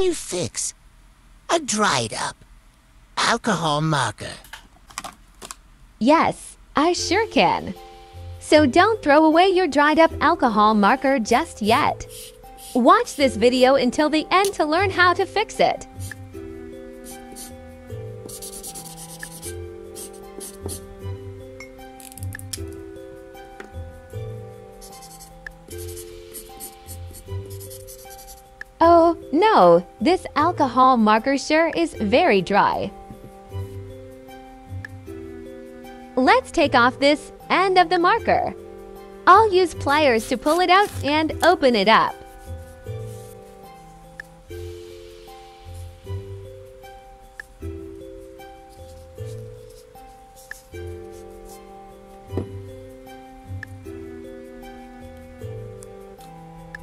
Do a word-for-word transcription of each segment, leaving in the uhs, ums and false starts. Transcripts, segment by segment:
can you fix? A dried up alcohol marker. Yes, I sure can. So don't throw away your dried up alcohol marker just yet. Watch this video until the end to learn how to fix it. Oh, no, this alcohol marker sure is very dry. Let's take off this end of the marker. I'll use pliers to pull it out and open it up.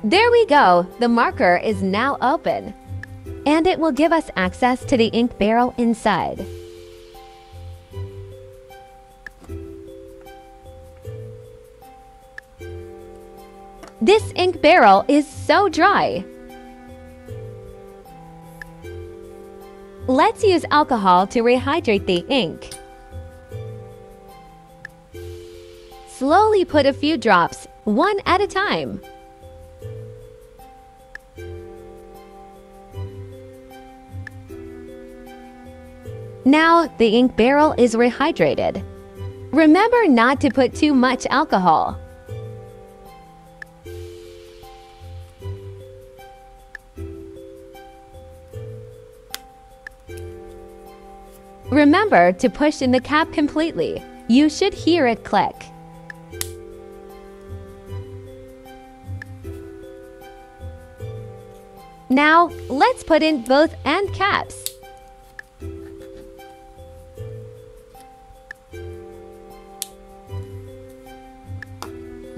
There we go, the marker is now open, and it will give us access to the ink barrel inside. This ink barrel is so dry. Let's use alcohol to rehydrate the ink. Slowly put a few drops, one at a time. Now the ink barrel is rehydrated. Remember not to put too much alcohol. Remember to push in the cap completely. You should hear it click. Now let's put in both end caps.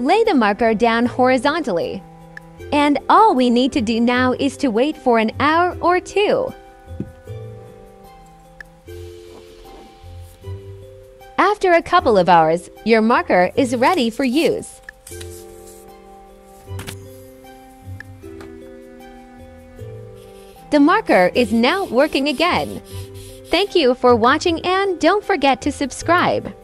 Lay the marker down horizontally. And all we need to do now is to wait for an hour or two. After a couple of hours, your marker is ready for use. The marker is now working again. Thank you for watching, and don't forget to subscribe.